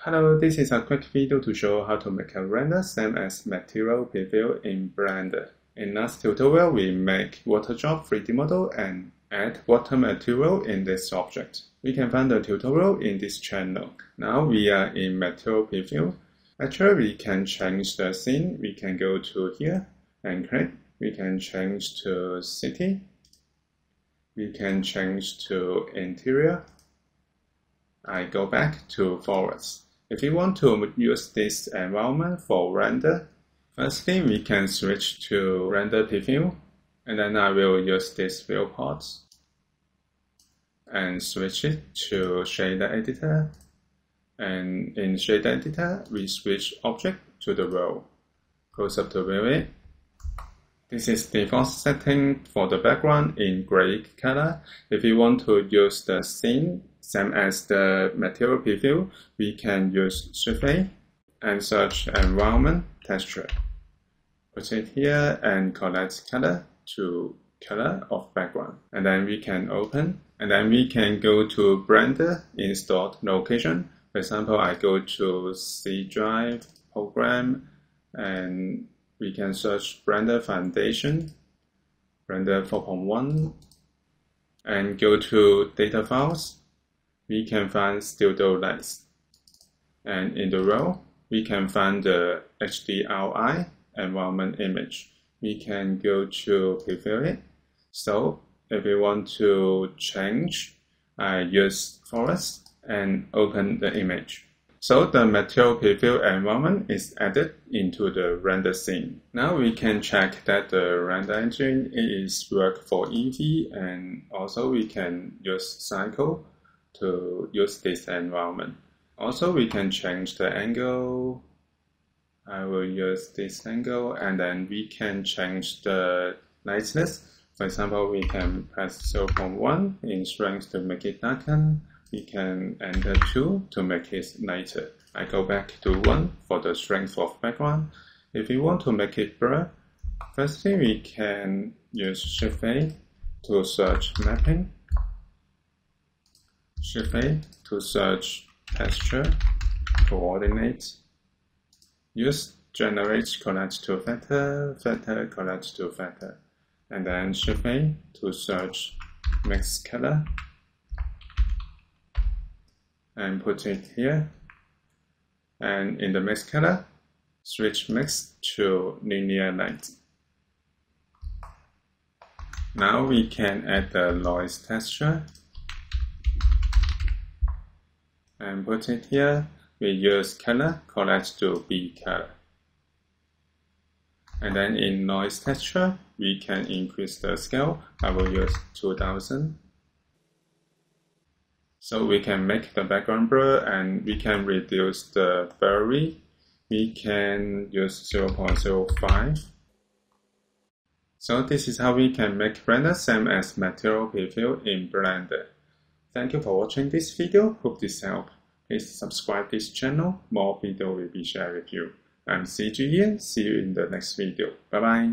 Hello, this is a quick video to show how to make a render same as Material Preview in Blender. In last tutorial, we make water drop 3D model and add water material in this object. We can find the tutorial in this channel. Now we are in Material Preview. Actually, we can change the scene. We can go to here and click. We can change to city. We can change to interior. I go back to forest. If you want to use this environment for render, firstly we can switch to render preview, and then I will use this viewport and switch it to shader editor. And in shader editor, we switch object to the world. Close up to view it. This is default setting for the background in gray color. If you want to use the scene same as the Material Preview, we can use Shift A and search Environment Texture. Put it here and collect color to color of background. And then we can open. And then we can go to Blender installed location. For example, I go to C drive, program, and we can search Blender Foundation, Blender 4.1, and go to Data Files. We can find Studio Lights, and in the row, we can find the HDRI environment image. We can go to preview it. So if we want to change, I use forest and open the image. So the Material Preview environment is added into the render scene. Now we can check that the render engine is work for Eevee, and also we can use Cycles to use this environment. Also, we can change the angle. I will use this angle, and then we can change the lightness. For example, we can press 0.1 in strength to make it darken. We can enter 2 to make it lighter. I go back to 1 for the strength of background. If you want to make it blur, firstly we can use Shift A to search mapping. Shift A to search texture, coordinates, use generate collapse to factor, factor collapse to factor, and then Shift A to search mix color and put it here. And in the mix color, switch mix to linear light. Now we can add the noise texture and put it here. We use color collapse to B color. And then in noise texture, we can increase the scale. I will use 2000. So we can make the background blur, and we can reduce the blurry. We can use 0.05. So this is how we can make render same as Material Preview in Blender. Thank you for watching this video. Hope this helped. Please subscribe this channel. More video will be shared with you. I'm CGian. See you in the next video. Bye bye.